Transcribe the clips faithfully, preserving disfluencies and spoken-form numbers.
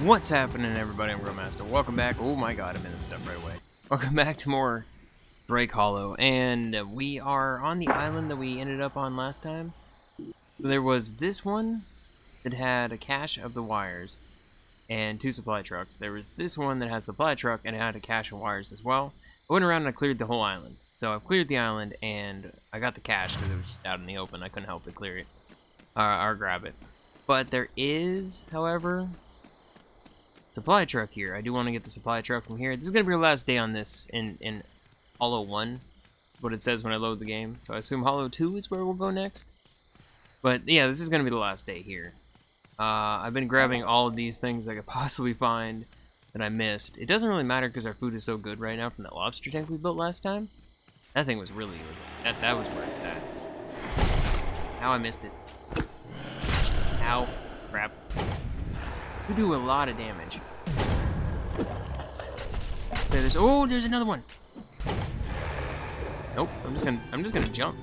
What's happening, everybody? I'm Grillmastah. Welcome back. Oh my god, I'm in this stuff right away. Welcome back to more Drake Hollow, and we are on the island that we ended up on last time. There was this one that had a cache of the wires and two supply trucks. There was this one that had a supply truck and it had a cache of wires as well. I went around and I cleared the whole island. So I cleared the island and I got the cache because it was just out in the open. I couldn't help but clear it uh, or grab it. But there is, however, supply truck here. I do want to get the supply truck from here. This is going to be our last day on this in, in Hollow one. What it says when I load the game. So I assume Hollow two is where we'll go next. But yeah, this is going to be the last day here. Uh, I've been grabbing all of these things I could possibly find that I missed. It doesn't really matter because our food is so good right now from that lobster tank we built last time. That thing was really good. That, that was worth that. How I missed it. Ow. Crap. We do a lot of damage. So there's oh, there's another one. Nope, I'm just gonna I'm just gonna jump.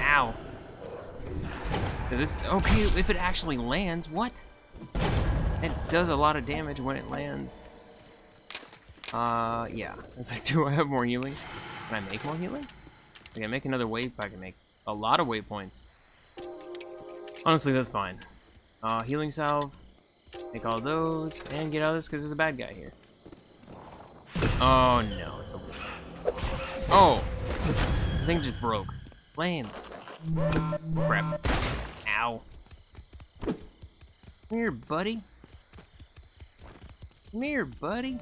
Ow. So this okay if it actually lands. What? It does a lot of damage when it lands. Uh, yeah. It's like, do I have more healing? Can I make more healing? Can I make another wave? I can make a lot of waypoints. Honestly, that's fine. Uh, healing salve. Make all those, and get out of this because there's a bad guy here. Oh no, it's a weird. Oh! The thing just broke. Lame. Crap. Ow. Come here, buddy. Come here, buddy.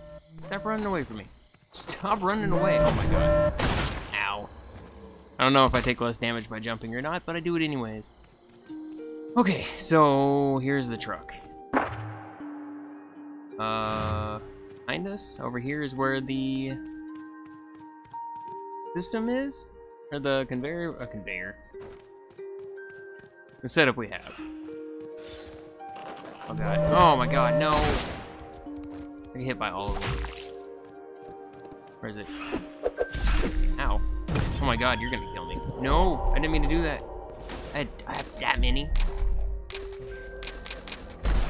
Stop running away from me. Stop running away. Oh my god. Ow. I don't know if I take less damage by jumping or not, but I do it anyways. Okay, so here's the truck. Uh, behind us over here is where the system is, or the conveyor, a uh, conveyor. The setup we have. Oh god! Oh my god! No! I get hit by all of them. Where is it? Ow! Oh my god! You're gonna kill me! No! I didn't mean to do that. I I have that many.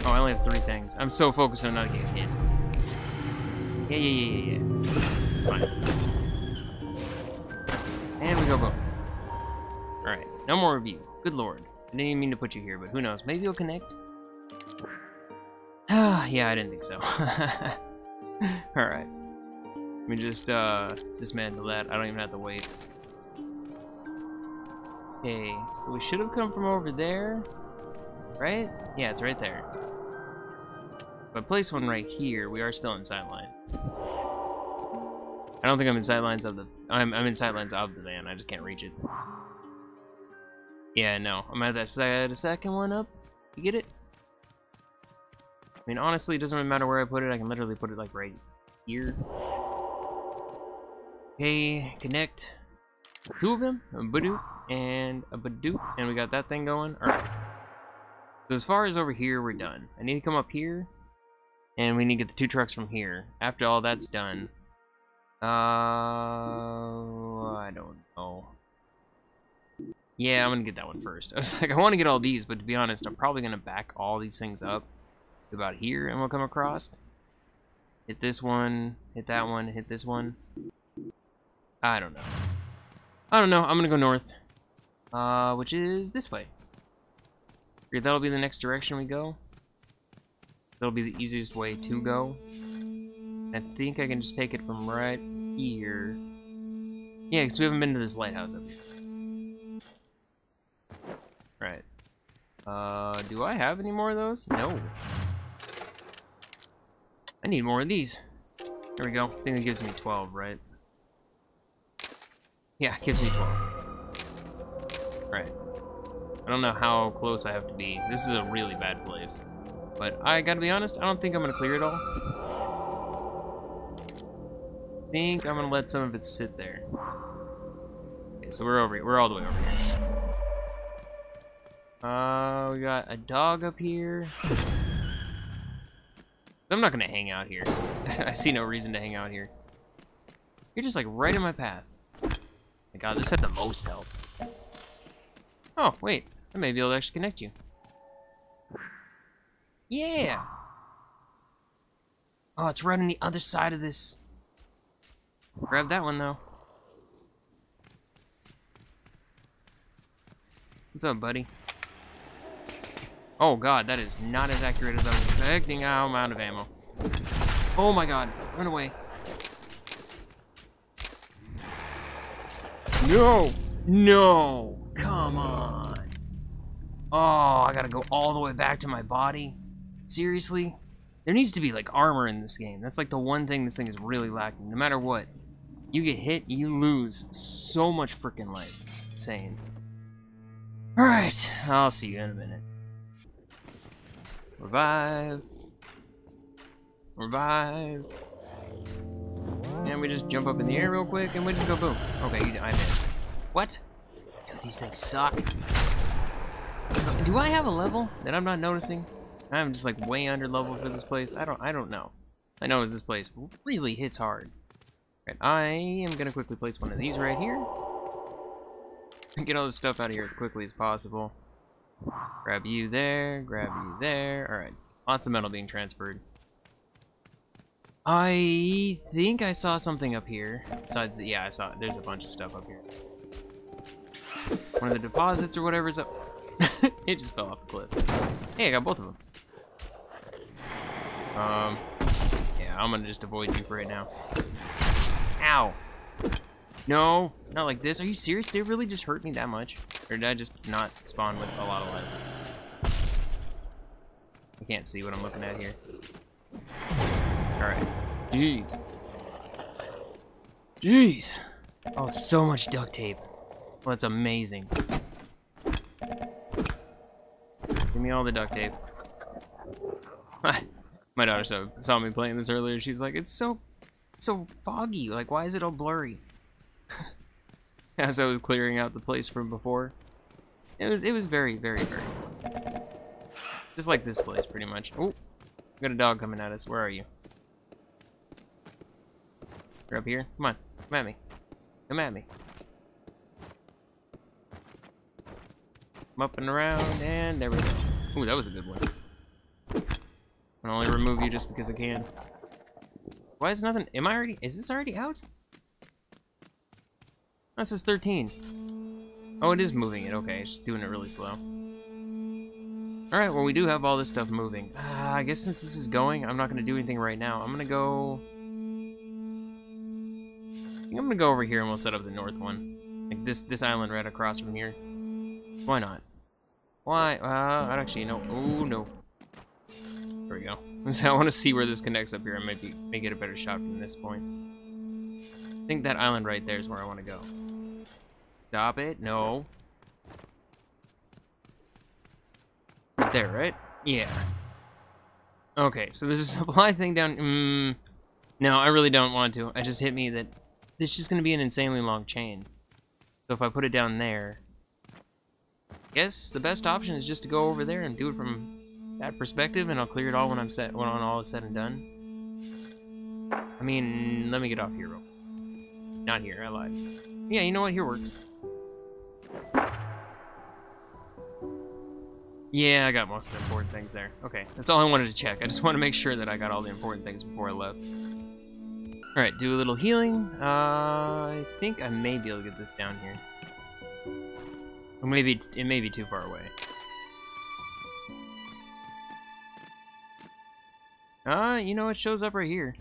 Oh, I only have three things. I'm so focused on not getting hit. Yeah, yeah, yeah, yeah, yeah. It's fine. And we go, go. Alright, no more of you. Good lord. I didn't even mean to put you here, but who knows? Maybe you'll connect? Yeah, I didn't think so. Alright. Let me just uh, dismantle that. I don't even have to wait. Okay, so we should have come from over there. Right? Yeah, it's right there. If I place one right here, we are still in sightline. I don't think I'm in sightlines of the. I'm I'm in sightlines of the van. I just can't reach it. Yeah, no. I'm at that side. The second one up. You get it? I mean, honestly, it doesn't really matter where I put it. I can literally put it like right here. Okay, connect. Two of them. A Badoo and a Badoo, and we got that thing going. All right. So as far as over here, we're done. I need to come up here. And we need to get the two trucks from here. After all that's done. Uh, I don't know. Yeah, I'm going to get that one first. I was like, I want to get all these, but to be honest, I'm probably going to back all these things up to about here, and we'll come across. Hit this one, hit that one, hit this one. I don't know. I don't know. I'm going to go north, uh, which is this way. That'll be the next direction we go. That'll be the easiest way to go. I think I can just take it from right here. Yeah, because we haven't been to this lighthouse up here. Right. Uh, do I have any more of those? No. I need more of these. There we go. I think it gives me twelve, right? Yeah, it gives me twelve. Right. I don't know how close I have to be. This is a really bad place. But I gotta be honest, I don't think I'm gonna clear it all. I think I'm gonna let some of it sit there. Okay, so we're over here. We're all the way over here. Uh, we got a dog up here. I'm not gonna hang out here. I see no reason to hang out here. You're just like right in my path. Oh my god, this had the most help. Oh, wait. I may be able to actually connect you. Yeah! Oh, it's right on the other side of this. Grab that one, though. What's up, buddy? Oh, God, that is not as accurate as I was expecting. I'm out of ammo. Oh, my God. Run away. No! No! Come on! Oh, I gotta go all the way back to my body? Seriously? There needs to be, like, armor in this game. That's, like, the one thing this thing is really lacking. No matter what. You get hit, you lose so much freaking life. Insane. Alright, I'll see you in a minute. Revive. Revive. And we just jump up in the air real quick, and we just go boom. Okay, you, I missed. What? Dude, these things suck. Do I have a level that I'm not noticing? I'm just like way under level for this place. I don't. I don't know. I know is this place really hits hard. Right, I am gonna quickly place one of these right here. Get all this stuff out of here as quickly as possible. Grab you there. Grab you there. All right. Lots of metal being transferred. I think I saw something up here. Besides, the, yeah, I saw it. There's a bunch of stuff up here. One of the deposits or whatever's up. It just fell off the cliff. Hey, I got both of them. Um, yeah, I'm gonna just avoid you for right now. Ow! No, not like this. Are you serious? Did it really just hurt me that much? Or did I just not spawn with a lot of life? I can't see what I'm looking at here. Alright. Jeez. Jeez. Oh, so much duct tape. Well, that's amazing. Give me all the duct tape. My daughter so, saw me playing this earlier. She's like, it's so so foggy. Like, why is it all blurry? As I was clearing out the place from before. It was, it was very, very, very foggy. Just like this place, pretty much. Oh, we got a dog coming at us. Where are you? You're up here. Come on. Come at me. Come at me. Come up and around, and there we go. Ooh, that was a good one. I can only remove you just because I can. Why is nothing... Am I already... Is this already out? Oh, this is thirteen. Oh, it is moving it. Okay, it's just doing it really slow. Alright, well, we do have all this stuff moving. Uh, I guess since this is going, I'm not going to do anything right now. I'm going to go... I'm gonna go over here and we'll set up the north one. Like this this island right across from here. Why not? Why? Uh, I actually know. Oh, no. There we go. I want to see where this connects up here. I might, be, might get a better shot from this point. I think that island right there is where I want to go. Stop it. No. Right there, right? Yeah. Okay, so there's a supply thing down... Mm, no, I really don't want to. It just hit me that... This is just going to be an insanely long chain. So if I put it down there, I guess the best option is just to go over there and do it from that perspective, and I'll clear it all when I'm set. When all is said and done. I mean, let me get off here real quick. Not here, I lied. Yeah, you know what? Here works. Yeah, I got most of the important things there. Okay, that's all I wanted to check. I just want to make sure that I got all the important things before I left. Alright, do a little healing. Uh, I think I may be able to get this down here. Or maybe it may be too far away. Uh, you know, it shows up right here.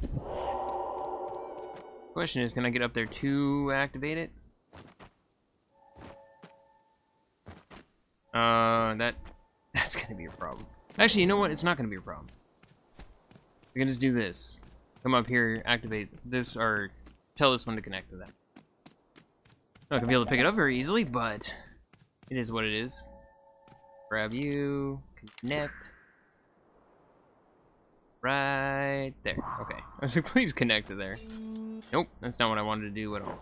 Question is, can I get up there to activate it? Uh, that that's gonna be a problem. Actually, you know what? It's not gonna be a problem. We can just do this. Come up here, activate this, or tell this one to connect to that. I'm not gonna be able to pick it up very easily, but it is what it is. Grab you, connect. Right there. Okay. I was like, please connect to there. Nope, that's not what I wanted to do at all.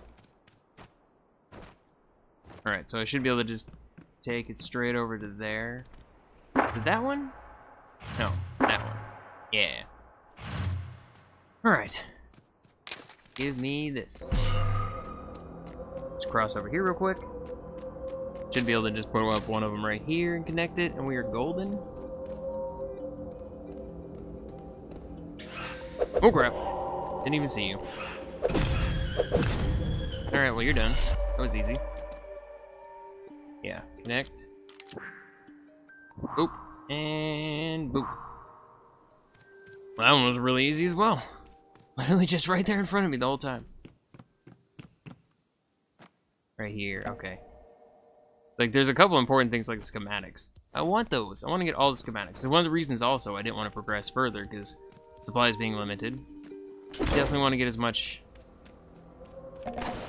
Alright, so I should be able to just take it straight over to there. To that one? No, that one. Yeah. Alright. Give me this. Let's cross over here real quick. Should be able to just put up one of them right here and connect it, and we are golden. Oh crap. Didn't even see you. Alright, well you're done. That was easy. Yeah, connect. Boop. And boop. Well, that one was really easy as well. Literally just right there in front of me the whole time. Right here, okay. Like, there's a couple important things like the schematics. I want those. I want to get all the schematics. It's one of the reasons also I didn't want to progress further, because supply is being limited. Definitely want to get as much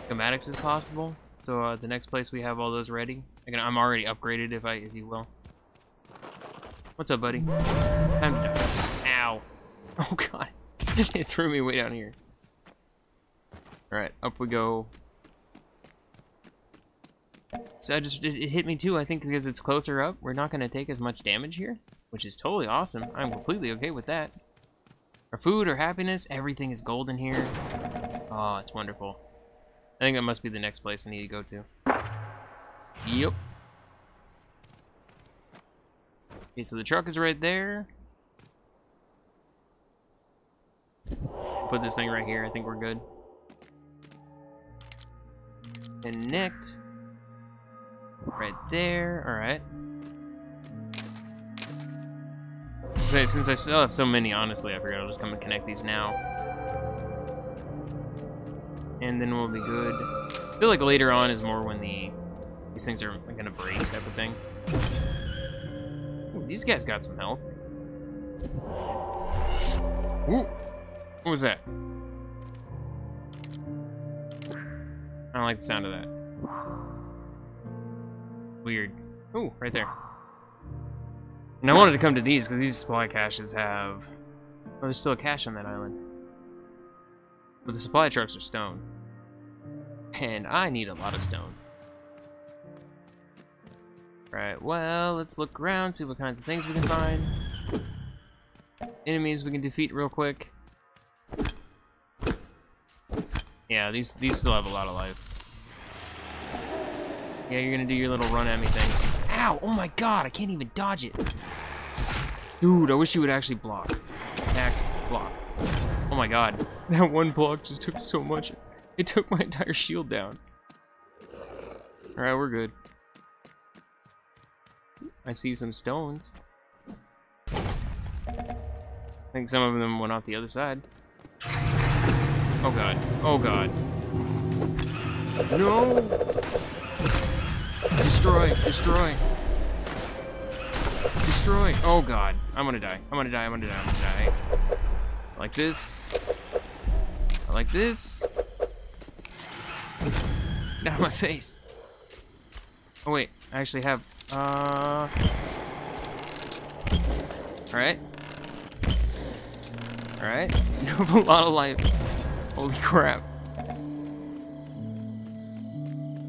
schematics as possible. So uh, the next place we have all those ready. Again, I'm already upgraded, if I, if you will. What's up, buddy? Time to die. Ow. Oh, God. It threw me way down here. Alright, up we go. So I just, it hit me too, I think because it's closer up. We're not going to take as much damage here, which is totally awesome. I'm completely okay with that. Our food, our happiness, everything is golden here. Oh, it's wonderful. I think that must be the next place I need to go to. Yep. Okay, so the truck is right there. Put this thing right here. I think we're good. Connect. Right there. Alright. So, since I still have so many, honestly, I figured I'll just come and connect these now. And then we'll be good. I feel like later on is more when the these things are going to break type of thing. Ooh, these guys got some health. Ooh. What was that? I don't like the sound of that. Weird. Ooh, right there. And I wanted to come to these because these supply caches have... Oh, there's still a cache on that island. But the supply trucks are stone. And I need a lot of stone. Right, well, let's look around, see what kinds of things we can find. Enemies we can defeat real quick. Yeah, these these still have a lot of life. Yeah, you're gonna do your little run at me thing. Ow! Oh my god, I can't even dodge it. Dude, I wish you would actually block. Attack, block. Oh my god. That one block just took so much. It took my entire shield down. Alright, we're good. I see some stones. I think some of them went off the other side. Oh god. Oh god. No! Destroy! Destroy! Destroy! Oh god. I'm gonna die. I'm gonna die. I'm gonna die. I'm gonna die. I like this. I like this. Get out of my face. Oh wait. I actually have... Uh... Alright. Alright. You have a lot of life. Holy crap.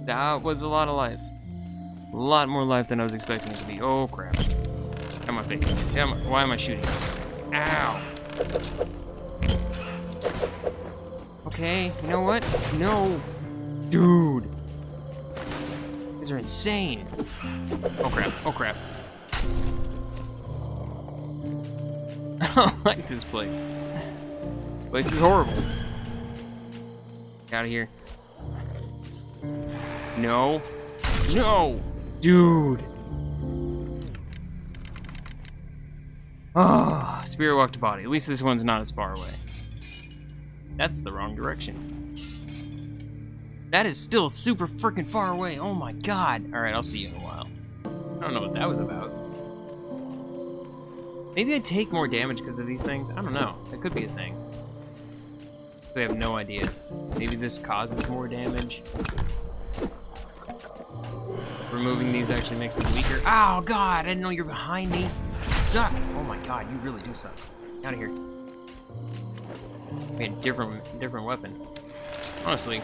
That was a lot of life. A lot more life than I was expecting it to be. Oh crap. Get my face. Get my, why am I shooting? Ow. Okay, you know what? No. Dude. These are insane. Oh crap. Oh crap. I don't like this place. This place is horrible. Out of here. No. No! Dude! Ah, oh, spirit walked to body. At least this one's not as far away. That's the wrong direction. That is still super freaking far away. Oh my god. Alright, I'll see you in a while. I don't know what that was about. Maybe I take more damage because of these things. I don't know. That could be a thing. I have no idea. Maybe this causes more damage. Removing these actually makes them weaker. Oh god, I didn't know you're behind me. You suck! Oh my god, you really do suck. Out of here. We had a different different weapon. Honestly.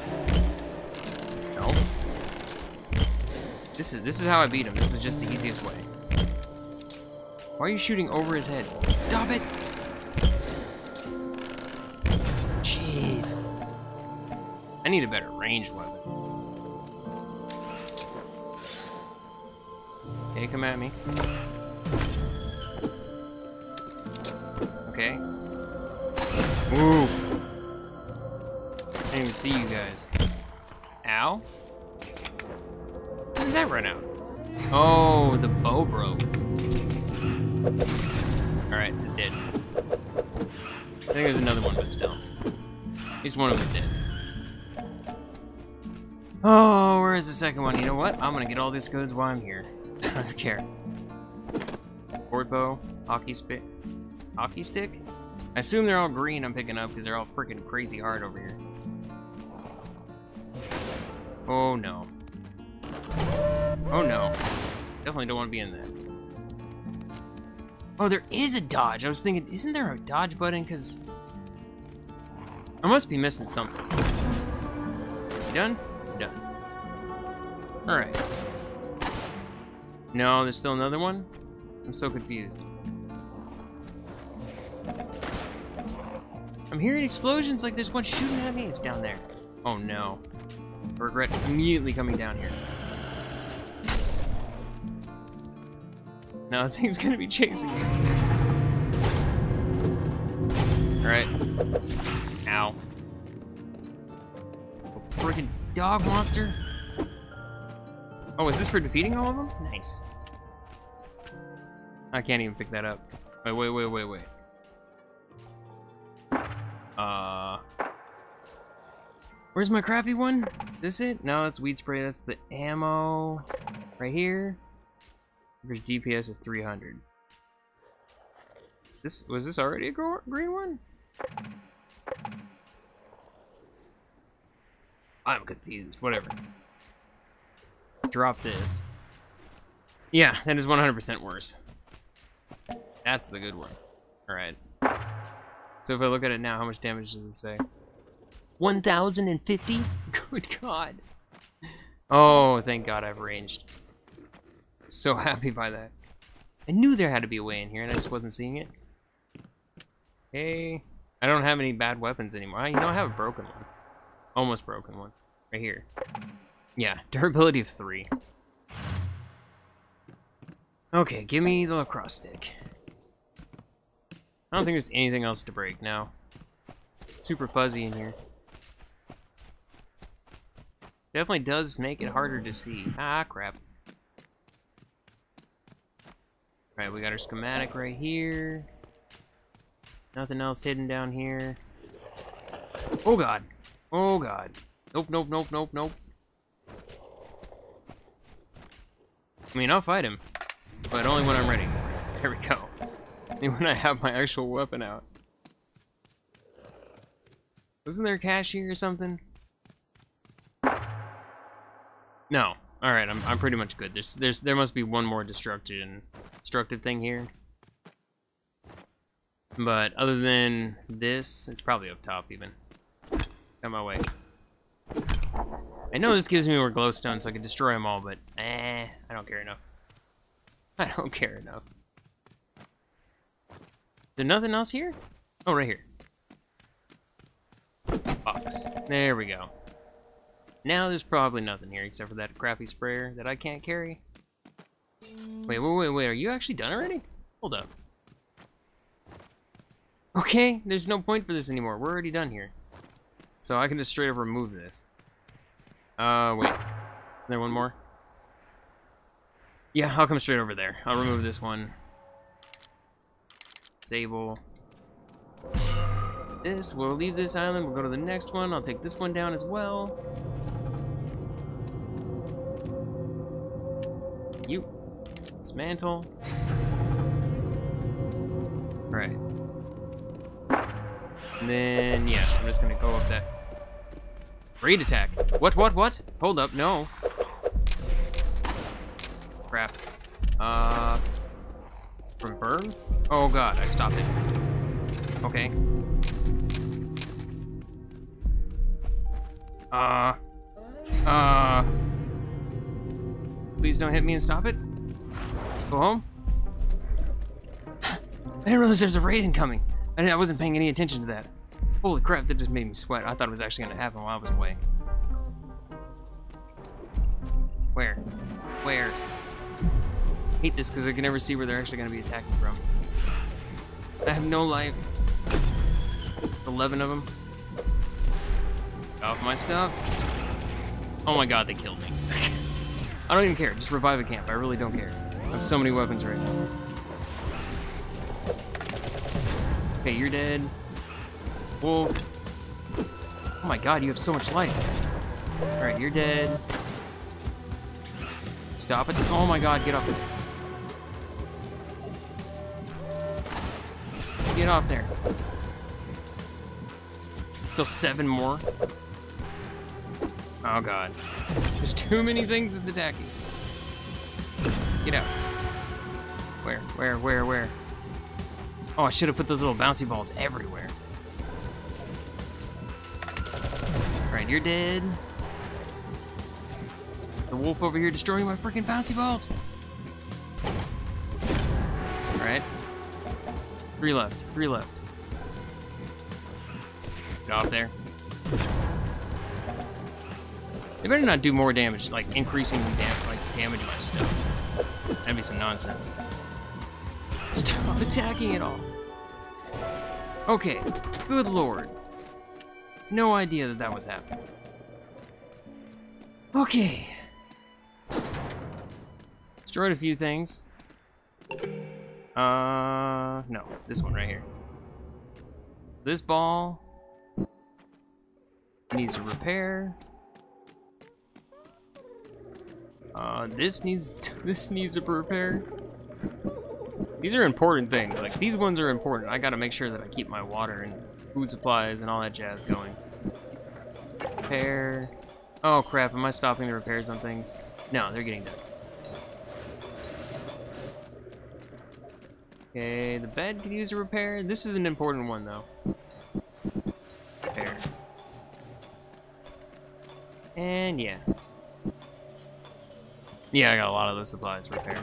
No. This is this is how I beat him. This is just the easiest way. Why are you shooting over his head? Stop it! I need a better ranged weapon. Okay, come at me. Okay. Ooh. I didn't even see you guys. Ow. How did that run out? Oh, the bow broke. Alright, it's dead. I think there's another one, but still. At least one of them's dead. Oh, where is the second one? You know what? I'm gonna get all these goods while I'm here. I don't care. Board bow, hockey stick. Hockey stick? I assume they're all green I'm picking up because they're all freaking crazy hard over here. Oh no. Oh no. Definitely don't want to be in that. Oh, there is a dodge. I was thinking, isn't there a dodge button? Because I must be missing something. You done? I'm done. Alright. No, there's still another one? I'm so confused. I'm hearing explosions like there's one shooting at me. It's down there. Oh no. I regret immediately coming down here. Now the thing's gonna be chasing me. Alright. Ow. A freaking dog monster. Oh, is this for defeating all of them? Nice. I can't even pick that up. Wait, wait, wait, wait, wait. Uh, where's my crappy one? Is this it? No, that's weed spray. That's the ammo right here. There's D P S of three hundred. This was this already a green one? I'm confused. Whatever. Drop this. Yeah, that is one hundred percent worse. That's the good one. All right. So if I look at it now, how much damage does it say? one thousand fifty? Good God. Oh, thank God I've ranged. So happy by that. I knew there had to be a way in here, and I just wasn't seeing it. Hey. I don't have any bad weapons anymore. You know, I have a broken one. Almost broken one. Right here. Yeah, durability of three. Okay, give me the lacrosse stick. I don't think there's anything else to break now. Super fuzzy in here. Definitely does make it harder to see. Ah, crap. Alright, we got our schematic right here. Nothing else hidden down here. Oh god. Oh god. Nope, nope, nope, nope, nope. I mean, I'll fight him. But only when I'm ready. There we go. When I have my actual weapon out. Wasn't there a cache here or something? No. All right, I'm I'm pretty much good. There's there's there must be one more destruction destructive thing here. But other than this, it's probably up top even. Got my way. I know this gives me more glowstone so I can destroy them all, but eh, I don't care enough. I don't care enough. There's nothing else here? Oh, right here. Box. There we go. Now there's probably nothing here except for that crappy sprayer that I can't carry. Wait, wait, wait, wait. Are you actually done already? Hold up. Okay, there's no point for this anymore. We're already done here. So I can just straight up remove this. Uh, wait. Is there one more? Yeah, I'll come straight over there. I'll remove this one. Disable. This, we'll leave this island, we'll go to the next one, I'll take this one down as well. You. Dismantle. Alright. And then, yeah, I'm just gonna go up that. Raid attack. What, what, what? Hold up, no. Crap. Uh... From burn? Oh god, I stopped it. Okay. Uh. Uh. Please don't hit me and stop it. Go home. I didn't realize there's a raid incoming. I, didn't, I wasn't paying any attention to that. Holy crap, that just made me sweat. I thought it was actually gonna happen while I was away. Where? Where? I hate this because I can never see where they're actually going to be attacking from. I have no life. The eleven of them. Off my stuff. Oh my god, they killed me. I don't even care. Just revive a camp. I really don't care. I have so many weapons right now. Okay, you're dead. Wolf. Oh my god, you have so much life. Alright, you're dead. Stop it. Oh my god, get up. Get off there. Still seven more. Oh god. There's too many things that's attacking. Get out. Where, where, where, where? Oh, I should have put those little bouncy balls everywhere. Alright, you're dead. The wolf over here destroying my freaking bouncy balls. Alright. Three left, three left. Get off there. They better not do more damage, like increasing damage, like damage my stuff. That'd be some nonsense. Stop attacking it all. Okay, good lord. No idea that that was happening. Okay. Destroyed a few things. Uh, no, this one right here. This ball needs a repair. Uh, this needs this needs a repair. These are important things. Like, these ones are important. I gotta make sure that I keep my water and food supplies and all that jazz going. Repair. Oh crap, am I stopping the repairs on things? No, they're getting done. Okay, the bed could use a repair. This is an important one though. Repair. And yeah. Yeah, I got a lot of those supplies. Repair.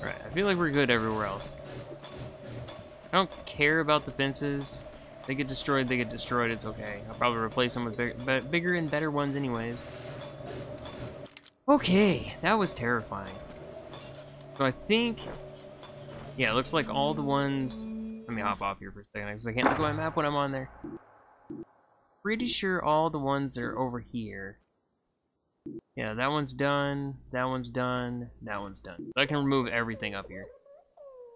Alright, I feel like we're good everywhere else. I don't care about the fences. They get destroyed, they get destroyed, it's okay. I'll probably replace them with bigger, bigger and better ones anyways. Okay, that was terrifying. So I think... yeah, it looks like all the ones... let me hop off here for a second, because I can't look at my map when I'm on there. Pretty sure all the ones that are over here... yeah, that one's done, that one's done, that one's done. So I can remove everything up here.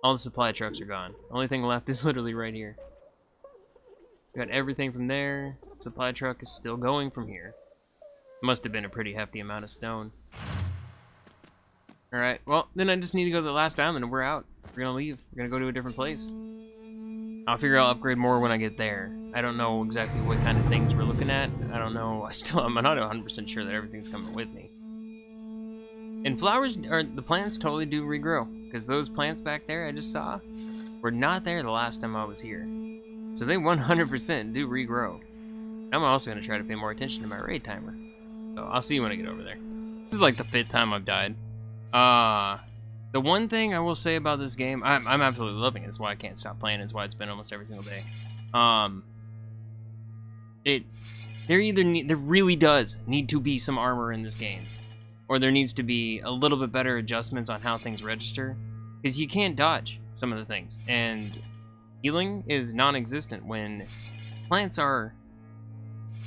All the supply trucks are gone. The only thing left is literally right here. Got everything from there. Supply truck is still going from here. Must have been a pretty hefty amount of stone. Alright, well, then I just need to go to the last island and we're out. We're gonna leave. We're gonna go to a different place. I'll figure I'll upgrade more when I get there. I don't know exactly what kind of things we're looking at. I don't know. I still, I'm not one hundred percent sure that everything's coming with me. And flowers, or the plants totally do regrow. Because those plants back there I just saw were not there the last time I was here. So they one hundred percent do regrow. I'm also going to try to pay more attention to my raid timer. So I'll see you when I get over there. This is like the fifth time I've died. Uh, the one thing I will say about this game, I'm, I'm absolutely loving it. It's why I can't stop playing. It's why it's been almost every single day. Um, it, there either need, there really does need to be some armor in this game. Or there needs to be a little bit better adjustments on how things register. Because you can't dodge some of the things. And healing is non-existent when plants are...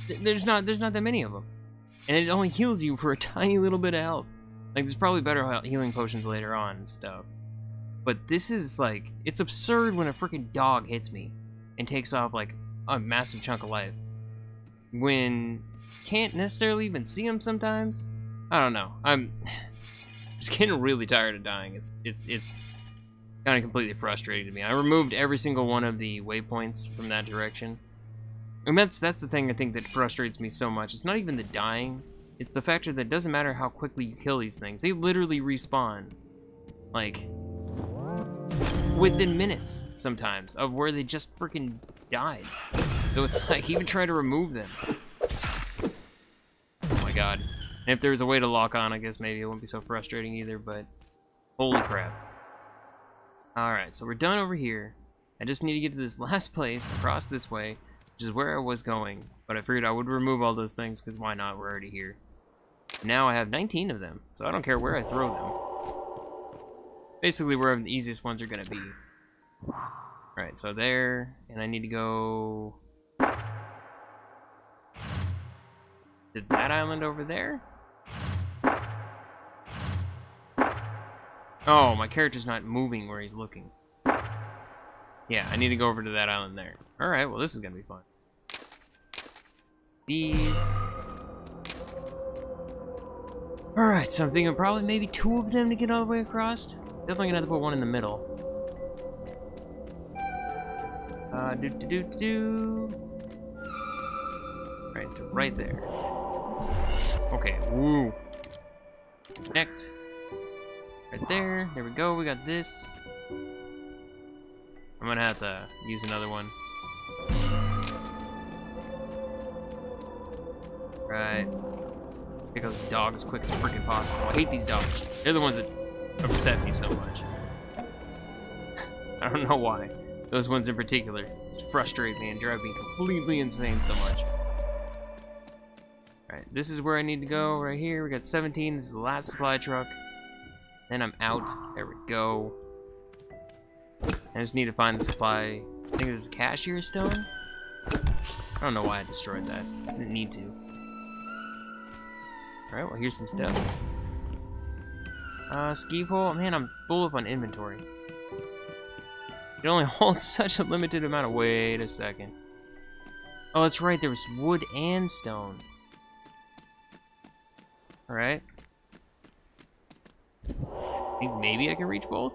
Th there's not there's not that many of them. And it only heals you for a tiny little bit of health. Like, there's probably better healing potions later on and stuff. But this is, like... it's absurd when a freaking dog hits me and takes off, like, a massive chunk of life. When... can't necessarily even see them sometimes. I don't know. I'm just getting really tired of dying. It's... it's... it's... kind of completely frustrating to me. I removed every single one of the waypoints from that direction. And that's that's the thing I think that frustrates me so much. It's not even the dying. It's the factor that it doesn't matter how quickly you kill these things. They literally respawn. Like, within minutes, sometimes, of where they just freaking died. So it's like, even trying to remove them. Oh my god. And if there was a way to lock on, I guess maybe it wouldn't be so frustrating either, but... holy crap. Alright, so we're done over here. I just need to get to this last place, across this way, which is where I was going. But I figured I would remove all those things, because why not? We're already here. Now I have nineteen of them, so I don't care where I throw them. Basically, wherever the easiest ones are going to be. Alright, so there, and I need to go... to that island over there? Oh, my character's not moving where he's looking. Yeah, I need to go over to that island there. Alright, well this is gonna be fun. These... Alright, so I'm thinking probably maybe two of them to get all the way across. Definitely gonna have to put one in the middle. Uh, do do do do. Right, to right there. Okay, woo. Connect. Right there. There we go. We got this. I'm gonna have to use another one. Right. Pick up this dog as quick as freaking possible. I hate these dogs. They're the ones that upset me so much. I don't know why. Those ones in particular frustrate me and drive me completely insane so much. Alright, this is where I need to go, right here. We got seventeen, this is the last supply truck. Then I'm out. There we go. I just need to find the supply. I think it was a cashier stone? I don't know why I destroyed that. I didn't need to. Alright, well here's some stuff. Uh, ski pole? Man, I'm full up on inventory. It only holds such a limited amount of... Wait a second. Oh, that's right. There was wood and stone. Alright. I think maybe I can reach both.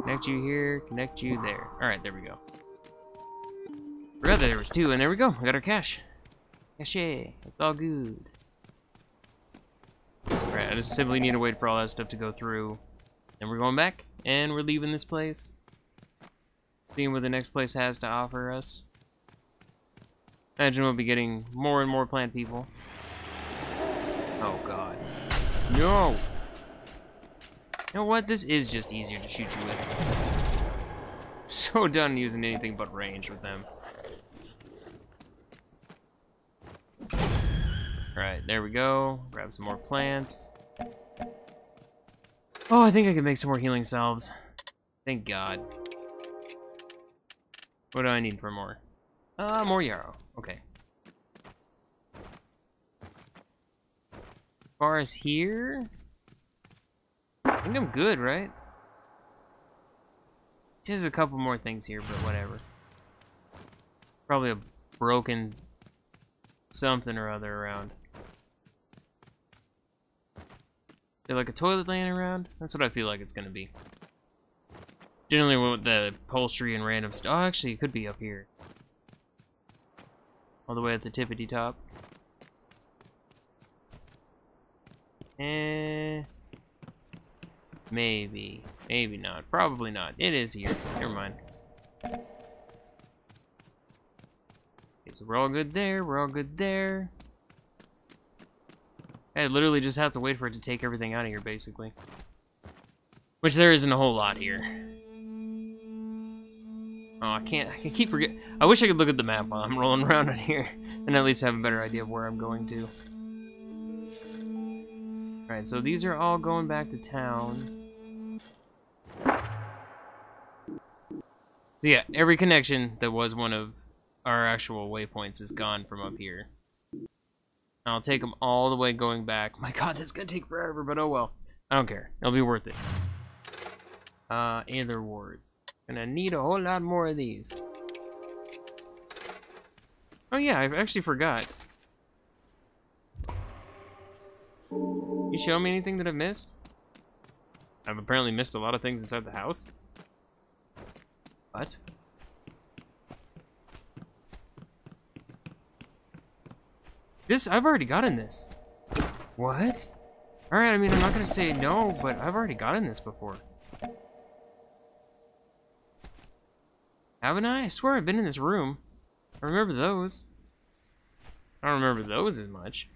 Connect you here. Connect you there. Alright, there we go. Forgot that there was two, and there we go. We got our cash. Cache. It's all good. Alright, I just simply need to wait for all that stuff to go through. And we're going back, and we're leaving this place. Seeing what the next place has to offer us. Imagine we'll be getting more and more plant people. Oh god. No! You know what? This is just easier to shoot you with. So done using anything but range with them. Alright, there we go. Grab some more plants. Oh, I think I can make some more healing salves. Thank God. What do I need for more? Uh, more yarrow. Okay. As far as here... I think I'm good, right? There's a couple more things here, but whatever. Probably a broken... something or other around. Is there like a toilet laying around? That's what I feel like it's gonna be. Generally with the upholstery and random stuff. Oh, actually, it could be up here. All the way at the tippity top. Eh. Maybe. Maybe not. Probably not. It is here. Never mind. Okay, so we're all good there. We're all good there. I literally just have to wait for it to take everything out of here, basically. Which there isn't a whole lot here. Oh, I can't... I can keep forgetting... I wish I could look at the map while I'm rolling around in here. And at least have a better idea of where I'm going to. Alright, so these are all going back to town. So yeah, every connection that was one of our actual waypoints is gone from up here. I'll take them all the way going back. My god, that's gonna take forever, but oh well. I don't care. It'll be worth it. Uh, in other words. Gonna need a whole lot more of these. Oh yeah, I actually forgot. You show me anything that I've missed? I've apparently missed a lot of things inside the house. What? This, I've already gotten this. What? Alright, I mean, I'm not gonna say no, but I've already gotten this before. Haven't I? I swear I've been in this room. I remember those. I don't remember those as much.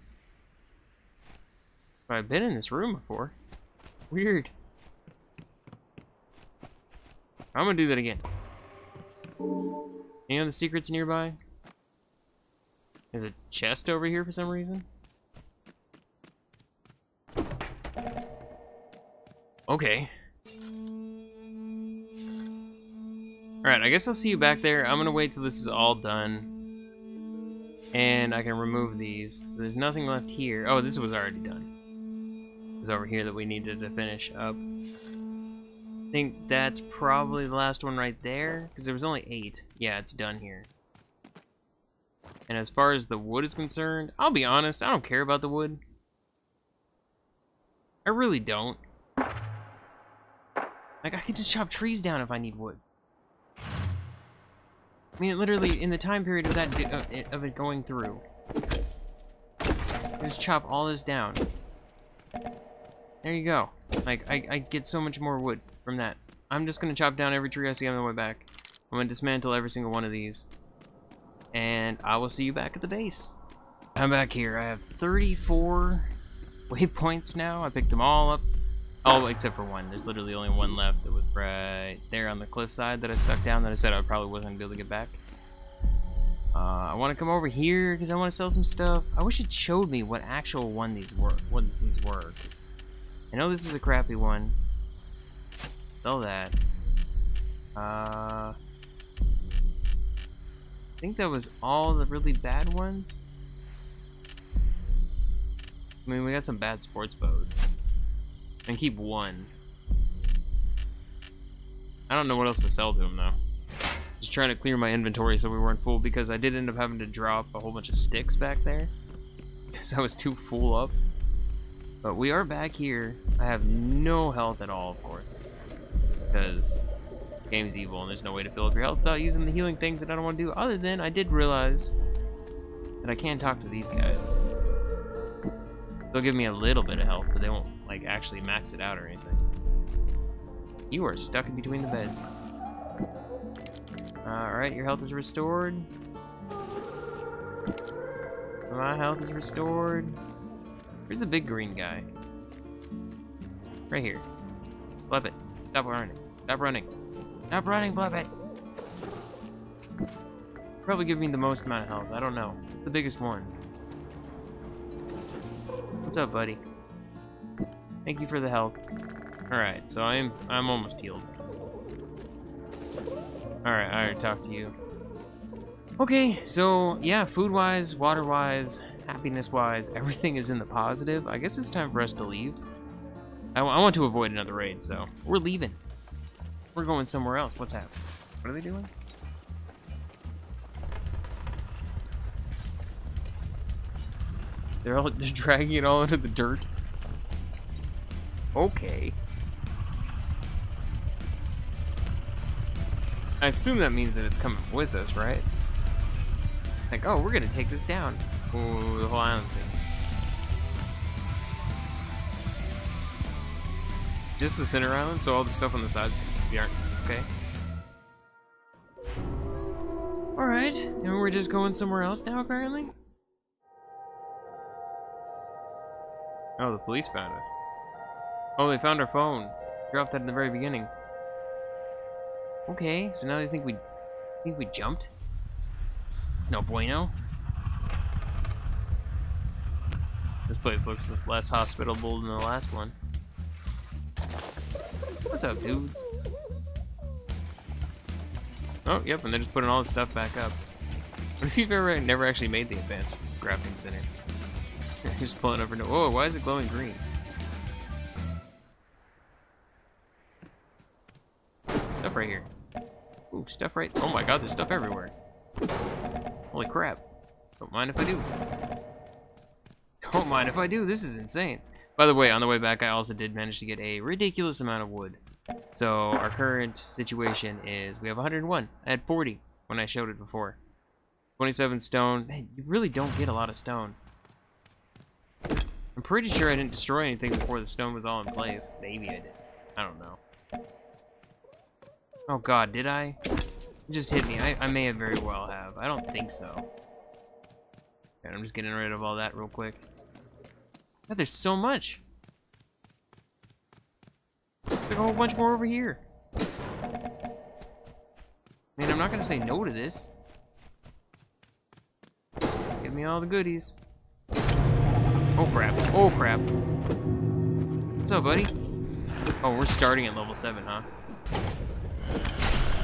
But I've been in this room before. Weird. I'm gonna do that again. Any other secrets nearby? There's a chest over here for some reason. Okay. Alright, I guess I'll see you back there. I'm gonna wait till this is all done. And I can remove these. So there's nothing left here. Oh, this was already done. It was over here that we needed to finish up. I think that's probably the last one right there. Because there was only eight. Yeah, it's done here. And as far as the wood is concerned, I'll be honest, I don't care about the wood. I really don't. Like, I could just chop trees down if I need wood. I mean, literally, in the time period of that of it, of it going through, I just chop all this down. There you go. Like, I, I get so much more wood from that. I'm just going to chop down every tree I see on the way back. I'm going to dismantle every single one of these. And I will see you back at the base. I'm back here. I have thirty-four waypoints now. I picked them all up. Oh, except for one. There's literally only one left that was right there on the cliffside that I stuck down that I said I probably wasn't going to be able to get back. Uh, I want to come over here because I want to sell some stuff. I wish it showed me what actual one these were. What these were. I know this is a crappy one. Sell that. Uh... I think that was all the really bad ones. I mean, we got some bad sports bows. And keep one. I don't know what else to sell to him, though. Just trying to clear my inventory so we weren't full, because I did end up having to drop a whole bunch of sticks back there. Because I was too full up. But we are back here. I have no health at all, of course. Because... game's evil, and there's no way to fill up your health without using the healing things that I don't want to do. Other than, I did realize that I can talk to these guys. They'll give me a little bit of health, but they won't, like, actually max it out or anything. You are stuck in between the beds. Alright, your health is restored. My health is restored. Where's the big green guy? Right here. Flip it. Stop running. Stop running. Stop running, Blubbit! Probably give me the most amount of health, I don't know. It's the biggest one. What's up, buddy? Thank you for the help. Alright, so I'm I'm almost healed. Alright, I already talked to you. Okay, so yeah, food-wise, water-wise, happiness-wise, everything is in the positive. I guess it's time for us to leave. I, I want to avoid another raid, so we're leaving. We're going somewhere else. What's happening? What are they doing? They're all they're dragging it all into the dirt. Okay. I assume that means that it's coming with us, right? Like, oh, we're gonna take this down. Ooh, the whole island thing. Just the center island, so all the stuff on the sides. Yeah, okay. Alright, and we're just going somewhere else now, apparently? Oh, the police found us. Oh, they found our phone. Dropped that in the very beginning. Okay, so now they think we think we jumped? It's no bueno. This place looks less hospitable than the last one. What's up, dudes? Oh, yep, and they're just putting all the stuff back up. What if you've ever never actually made the advanced crafting center? Just pulling over. No, whoa, why is it glowing green? Stuff right here. Ooh, stuff right. Oh my God, there's stuff everywhere. Holy crap! Don't mind if I do. Don't mind if I do. This is insane. By the way, on the way back, I also did manage to get a ridiculous amount of wood. So our current situation is we have one hundred and one. I had forty when I showed it before. twenty-seven stone. Man, you really don't get a lot of stone. I'm pretty sure I didn't destroy anything before the stone was all in place. Maybe I did. I don't know. Oh God, did I? It just hit me. I, I may have very well have. I don't think so. And I'm just getting rid of all that real quick. God, there's so much. There's a whole bunch more over here. I mean, I'm not gonna say no to this. Give me all the goodies. Oh crap, oh crap. What's up, buddy? Oh, we're starting at level seven, huh?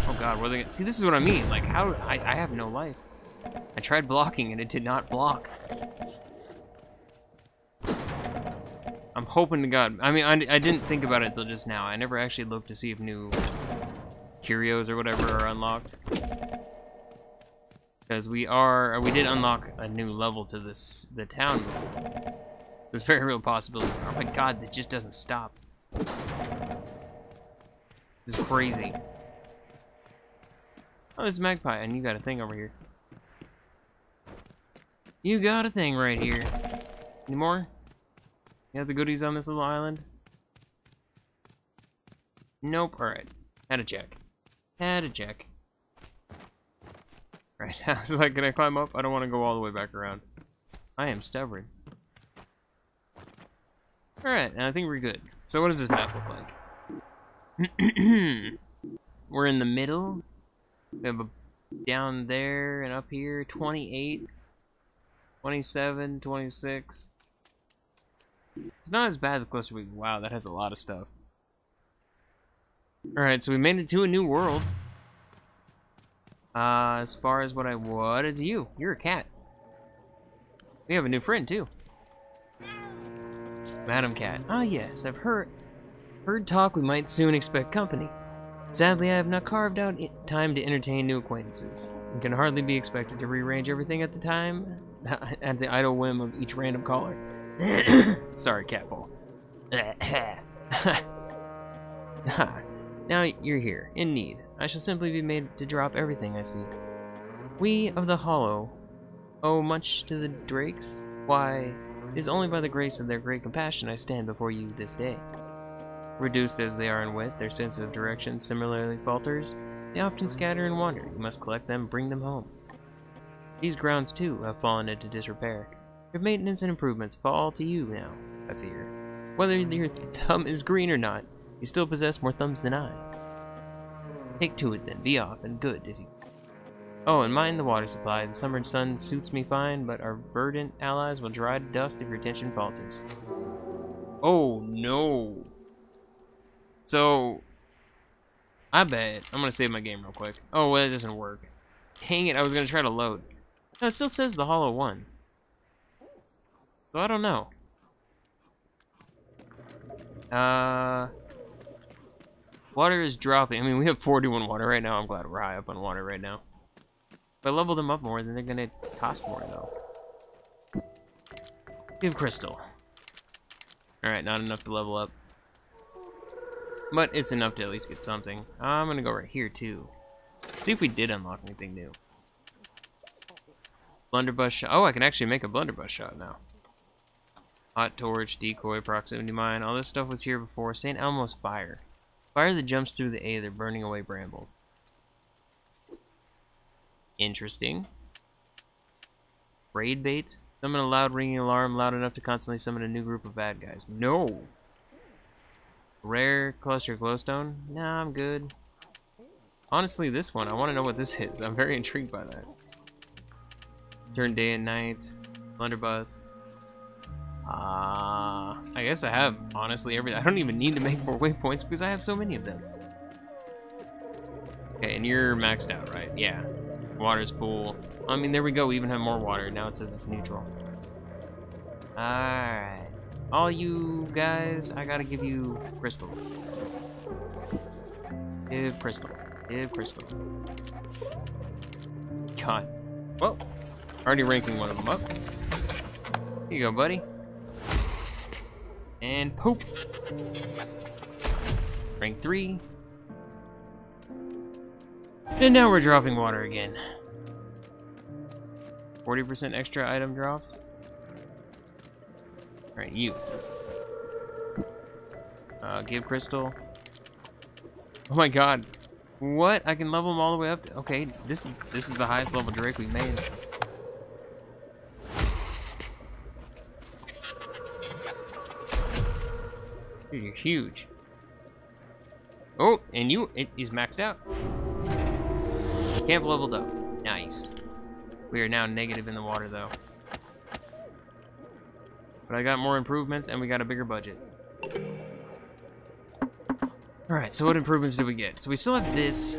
Oh god, where are they gonna... See, this is what I mean. Like, how... I, I have no life. I tried blocking and it did not block. I'm hoping to god... I mean, I, I didn't think about it until just now. I never actually looked to see if new curios or whatever are unlocked. Because we are... We did unlock a new level to this... the town level. There's very real possibility. Oh my god, it just doesn't stop. This is crazy. Oh, there's a magpie, and you got a thing over here. You got a thing right here. Any more? You have the goodies on this little island? Nope. Alright. Had a check. Had a check. Alright, I was like, can I climb up? I don't want to go all the way back around. I am stubborn. Alright, and I think we're good. So what does this map look like? We're in the middle. We have a down there and up here. twenty-eight, twenty-seven, twenty-six. It's not as bad the closer we... Wow, that has a lot of stuff. Alright, so we made it to a new world. Uh, as far as what I... What is you? You're a cat. We have a new friend, too. Madam Cat. Ah, yes, I've heard... Heard talk we might soon expect company. Sadly, I have not carved out time to entertain new acquaintances, and can hardly be expected to rearrange everything at the time, at the idle whim of each random caller. Sorry, Catball. Now you're here, in need. I shall simply be made to drop everything I see. We of the Hollow owe much to the Drakes. Why, it is only by the grace of their great compassion I stand before you this day. Reduced as they are in width, their sense of direction similarly falters. They often scatter and wander. You must collect them and bring them home. These grounds, too, have fallen into disrepair. Your maintenance and improvements fall to you now, I fear. Whether your thumb is green or not, you still possess more thumbs than I. Take to it, then. Be off, and good if you... Oh, and mind the water supply. The summer sun suits me fine, but our verdant allies will dry to dust if your attention falters. Oh, no. So, I bet. I'm going to save my game real quick. Oh, well, it doesn't work. Dang it, I was going to try to load. No, it still says the Hollow one. So, I don't know. Uh, water is dropping. I mean, we have forty-one water right now. I'm glad we're high up on water right now. If I level them up more, then they're going to cost more, though. Give crystal. Alright, not enough to level up. But it's enough to at least get something. I'm gonna go right here too. See if we did unlock anything new. Blunderbuss shot. Oh, I can actually make a blunderbuss shot now. Hot torch, decoy, proximity mine. All this stuff was here before. Saint Elmo's fire. Fire that jumps through the aether, burning away brambles. Interesting. Raid bait. Summon a loud ringing alarm loud enough to constantly summon a new group of bad guys. No! Rare cluster glowstone? Nah, I'm good. Honestly, this one, I want to know what this is. I'm very intrigued by that. Turn day and night. Blunderbuss. Ah, uh, I guess I have, honestly, everything. I don't even need to make more waypoints because I have so many of them. Okay, and you're maxed out, right? Yeah. Water's full. I mean, there we go. We even have more water. Now it says it's neutral. Alright. All you guys, I gotta give you crystals. Give crystal. Give crystal. God. Well, already ranking one of them up. Here you go, buddy. And poop. Rank three. And now we're dropping water again. forty percent extra item drops. Alright, you. Uh, give crystal. Oh my god. What? I can level them all the way up to... Okay, this, this is the highest level Drake we've made. Dude, you're huge. Oh, and you... It, he's maxed out. Camp leveled up. Nice. We are now negative in the water, though. But I got more improvements, and we got a bigger budget. Alright, so what improvements do we get? So we still have this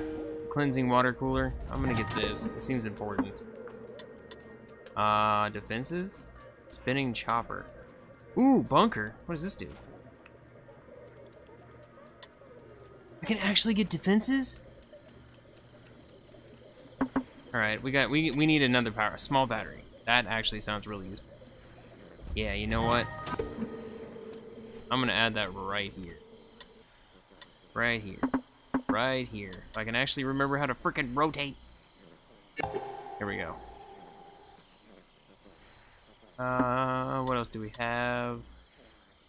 cleansing water cooler. I'm gonna get this. It seems important. Uh, defenses? Spinning chopper. Ooh, bunker. What does this do? I can actually get defenses? Alright, we got we we need another power, small battery. That actually sounds really useful. Yeah, you know what? I'm gonna add that right here. Right here. Right here. If I can actually remember how to frickin' rotate. Here we go. Uh, what else do we have?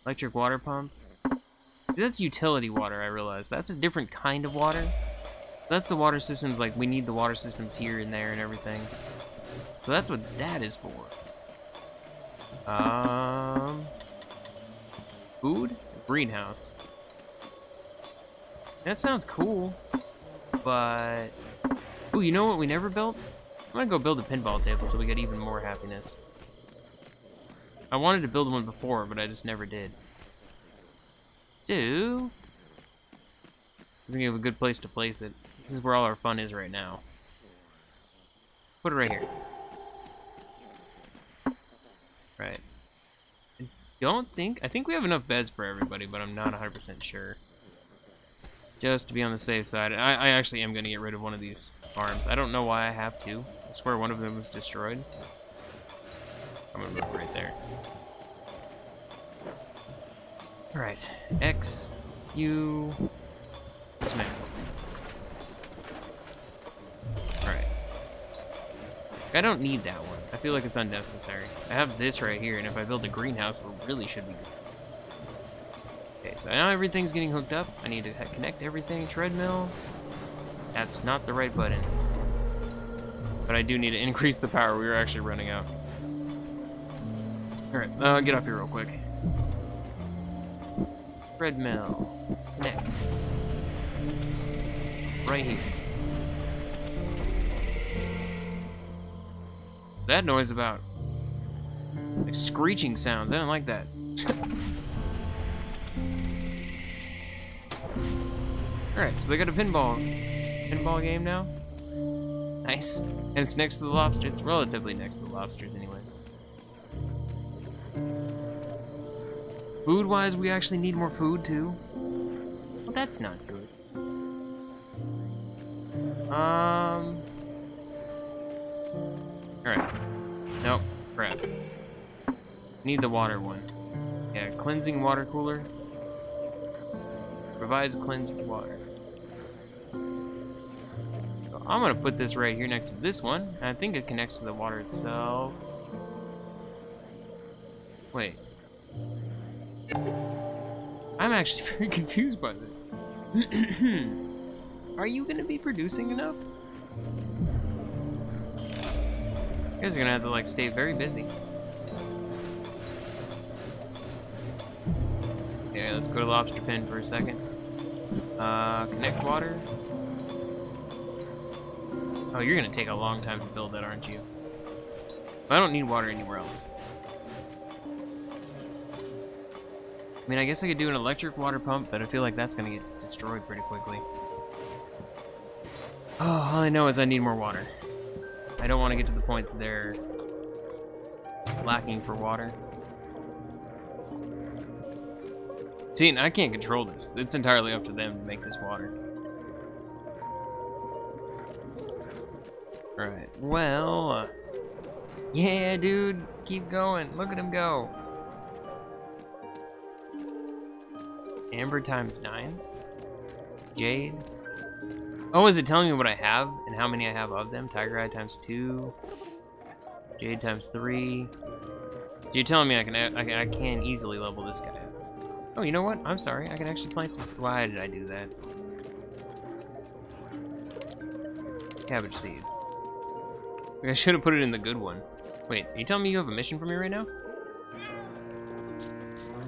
Electric water pump. That's utility water, I realize. That's a different kind of water. That's the water systems, like, we need the water systems here and there and everything. So that's what that is for. Um... Food? Greenhouse. That sounds cool, but... Ooh, you know what we never built? I'm gonna go build a pinball table so we get even more happiness. I wanted to build one before, but I just never did. Do... I think we have a good place to place it. This is where all our fun is right now. Put it right here. Right. I don't think... I think we have enough beds for everybody, but I'm not one hundred percent sure. Just to be on the safe side. I, I actually am going to get rid of one of these arms. I don't know why I have to. I swear one of them was destroyed. I'm going to move right there. Alright. X. U... Dismantle. Alright. I don't need that one. I feel like it's unnecessary. I have this right here, and if I build a greenhouse, we really should be good. Okay, so now everything's getting hooked up. I need to connect everything. Treadmill. That's not the right button. But I do need to increase the power. We were actually running out. Alright, uh, get up here real quick. Treadmill. Connect. Right here. That noise about like screeching sounds. I don't like that. All right, so they got a pinball, pinball game now. Nice, and it's next to the lobster. It's relatively next to the lobsters, anyway. Food-wise, we actually need more food too. Well, that's not good. Um. Alright. Nope. Crap. Need the water one. Yeah, cleansing water cooler. Provides cleansing water. So I'm gonna put this right here next to this one. I think it connects to the water itself. Wait. I'm actually very confused by this. Are you gonna be producing enough? You guys are gonna have to like stay very busy. Yeah, let's go to Lobster Pen for a second. Uh, connect water. Oh, you're gonna take a long time to build that, aren't you? But I don't need water anywhere else. I mean, I guess I could do an electric water pump, but I feel like that's gonna get destroyed pretty quickly. Oh, all I know is I need more water. I don't want to get to the point that they're lacking for water. See, and I can't control this. It's entirely up to them to make this water. Alright, well... Uh, yeah, dude! Keep going! Look at him go! Amber times nine? Jade? Oh, is it telling me what I have and how many I have of them? Tiger Eye times two, Jade times three. So you're telling me I can I can, I can easily level this guy up. Oh, you know what? I'm sorry. I can actually plant some. Why did I do that? Cabbage seeds. I should have put it in the good one. Wait, are you telling me you have a mission for me right now?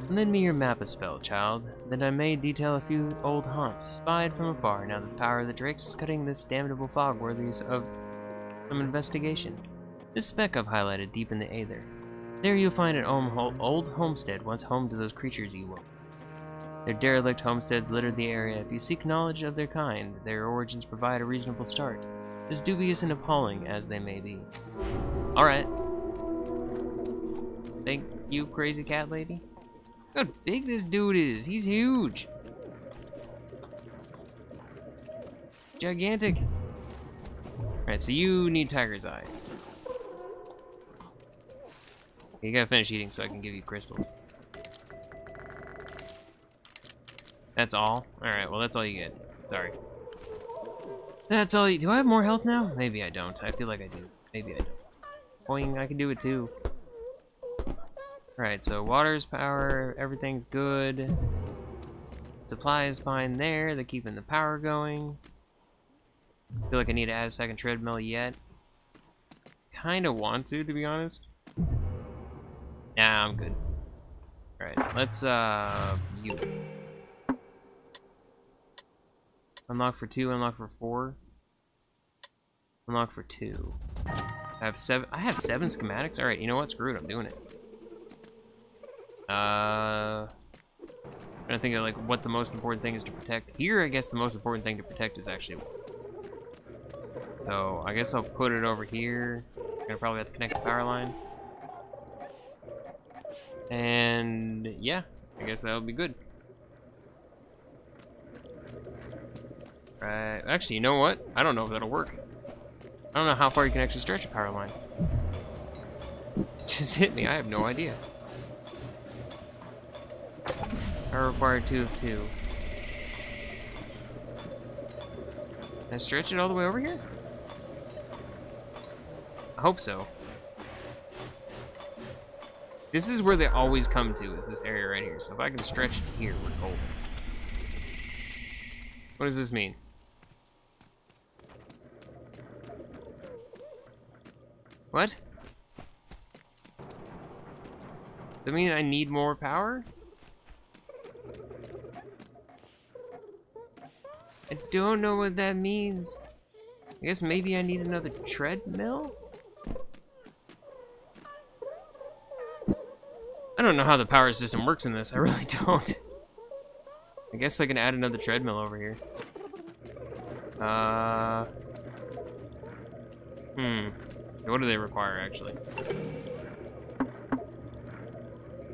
Lend me your map a spell, child, that I may detail a few old haunts, spied from afar. Now the power of the Drakes is cutting this damnable fog worthy of some investigation. This speck I've highlighted deep in the aether. There you'll find an old homestead, once home to those creatures you will. Their derelict homesteads litter the area. If you seek knowledge of their kind, their origins provide a reasonable start, as dubious and appalling as they may be. Alright. Thank you, crazy cat lady. Look how big this dude is. He's huge. Gigantic. Alright, so you need Tiger's Eye. You gotta finish eating so I can give you crystals. That's all? Alright, well that's all you get. Sorry. That's all you- do I have more health now? Maybe I don't. I feel like I do. Maybe I don't. Boing, I can do it too. Alright, so water's power, everything's good. Supply is fine there, they're keeping the power going. I feel like I need to add a second treadmill yet. Kinda want to, to be honest. Nah, I'm good. Alright, let's, uh, you. Unlock for two, unlock for four. Unlock for two. I have seven, I have seven schematics? Alright, you know what? Screw it, I'm doing it. Uh, I'm trying to think of, like, what the most important thing is to protect. Here, I guess the most important thing to protect is actually one. So, I guess I'll put it over here. I'm gonna probably have to connect the power line. And yeah, I guess that'll be good. Right. Actually, you know what? I don't know if that'll work. I don't know how far you can actually stretch a power line. Just hit me. I have no idea. I require two of two. Can I stretch it all the way over here? I hope so. This is where they always come to, is this area right here. So if I can stretch it to here, we're golden. What does this mean? What? Does that mean I need more power? I don't know what that means. I guess maybe I need another treadmill? I don't know how the power system works in this. I really don't. I guess I can add another treadmill over here. Uh. Hmm. What do they require, actually?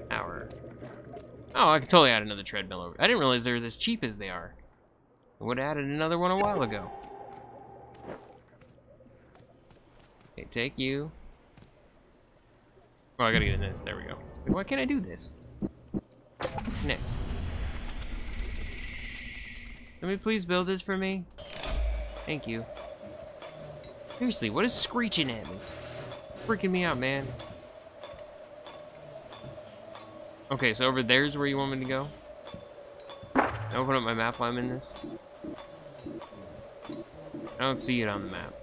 Power. Oh, I can totally add another treadmill over. I didn't realize they were this cheap as they are. I would have added another one a while ago. Okay, take you. Oh, I gotta get in this. There we go. So why can't I do this? Next. Can we please build this for me? Thank you. Seriously, what is screeching at me? Freaking me out, man. Okay, so over there's where you want me to go? Can I open up my map while I'm in this? I don't see it on the map.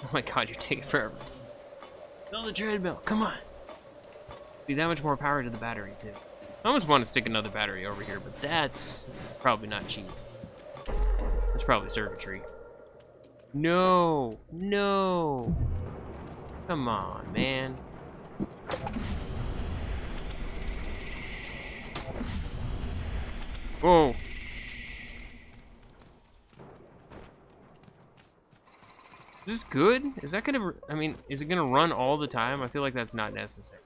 Oh my god, you're taking forever. Build the treadmill, come on! Be that much more power to the battery, too. I almost want to stick another battery over here, but that's probably not cheap. That's probably circuitry. No! No! Come on, man. Whoa! Is this good? Is that gonna, I mean, is it gonna run all the time? I feel like that's not necessary.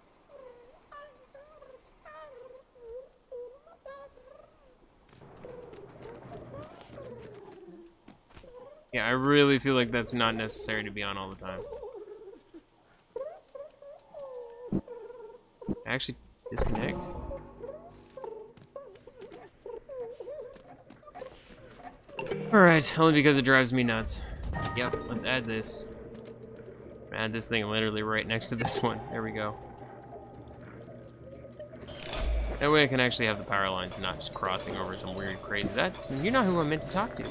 Yeah, I really feel like that's not necessary to be on all the time. Actually, disconnect. Alright, only because it drives me nuts. Yep, let's add this. Add this thing literally right next to this one. There we go. That way I can actually have the power lines not just crossing over some weird crazy. That's, you're not who I'm meant to talk to.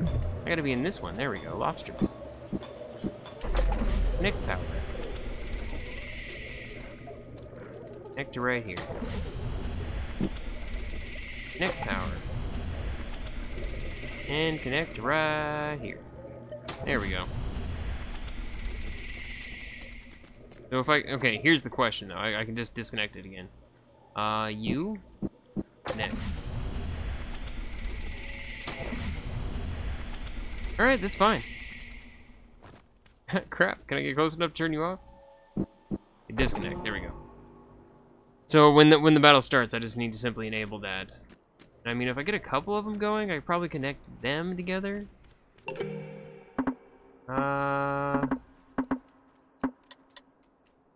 I gotta be in this one. There we go. Lobster. Nick power. Nick to right here. Nick power. And connect right here. There we go. So if I... Okay, here's the question, though. I, I can just disconnect it again. Uh, you? Next. Alright, that's fine. Crap, can I get close enough to turn you off? Disconnect, there we go. So when the, when the battle starts, I just need to simply enable that. I mean, if I get a couple of them going, I could probably connect them together. Uh...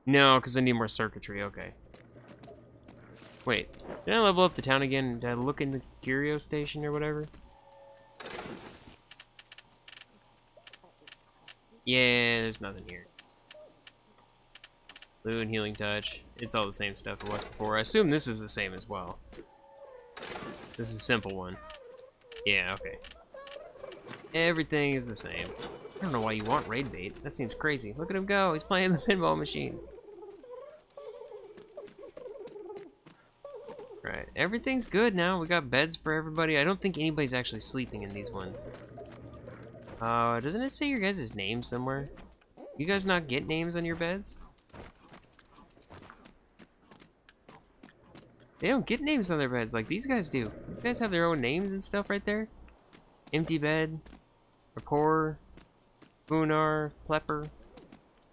No, because I need more circuitry, okay. Wait, did I level up the town again? Did I look in the curio station or whatever? Yeah, there's nothing here. Blue and healing touch. It's all the same stuff it was before. I assume this is the same as well. This is a simple one. Yeah, okay. Everything is the same. I don't know why you want raid bait. That seems crazy. Look at him go. He's playing the pinball machine. Right. Everything's good now. We got beds for everybody. I don't think anybody's actually sleeping in these ones. Uh, doesn't it say your guys' names somewhere? You guys not get names on your beds? They don't get names on their beds like these guys do. These guys have their own names and stuff right there. Empty bed, rapport, Funar, Plepper.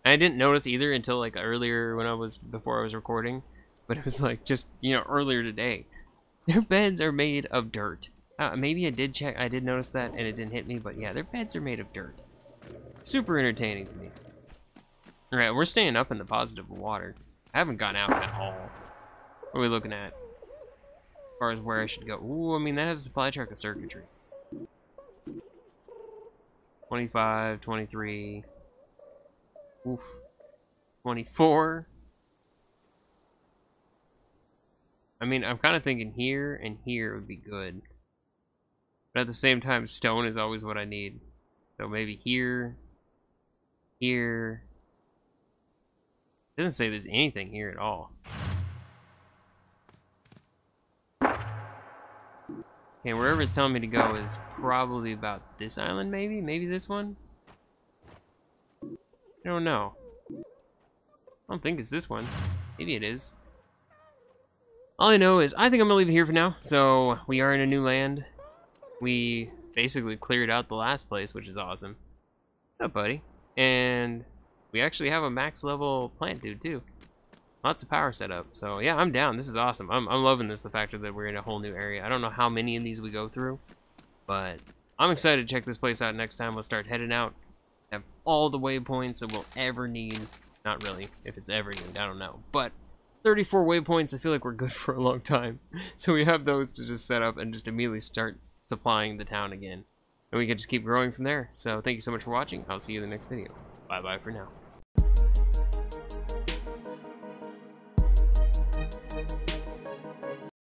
I didn't notice either until like earlier when I was, before I was recording. But it was like just, you know, earlier today. Their beds are made of dirt. Uh, maybe I did check, I did notice that and it didn't hit me. But yeah, their beds are made of dirt. Super entertaining to me. Alright, we're staying up in the positive water. I haven't gone out at all. What are we looking at? As far as where I should go. Ooh, I mean, that has a supply track of circuitry. twenty-five, twenty-three. Oof. twenty-four. I mean, I'm kind of thinking here and here would be good. But at the same time, stone is always what I need. So maybe here. Here. It doesn't say there's anything here at all. Okay, wherever it's telling me to go is probably about this island, maybe? Maybe this one? I don't know. I don't think it's this one. Maybe it is. All I know is I think I'm gonna leave it here for now. So, we are in a new land. We basically cleared out the last place, which is awesome. What's up, buddy? And we actually have a max level plant dude, too. Lots of power set up, so yeah, I'm down. This is awesome. I'm, I'm loving this, the fact that we're in a whole new area. I don't know how many of these we go through, but I'm excited to check this place out next time. We'll start heading out. Have all the waypoints that we'll ever need. Not really, if it's ever needed, I don't know. But thirty-four waypoints, I feel like we're good for a long time. So we have those to just set up and just immediately start supplying the town again. And we can just keep growing from there. So thank you so much for watching. I'll see you in the next video. Bye-bye for now.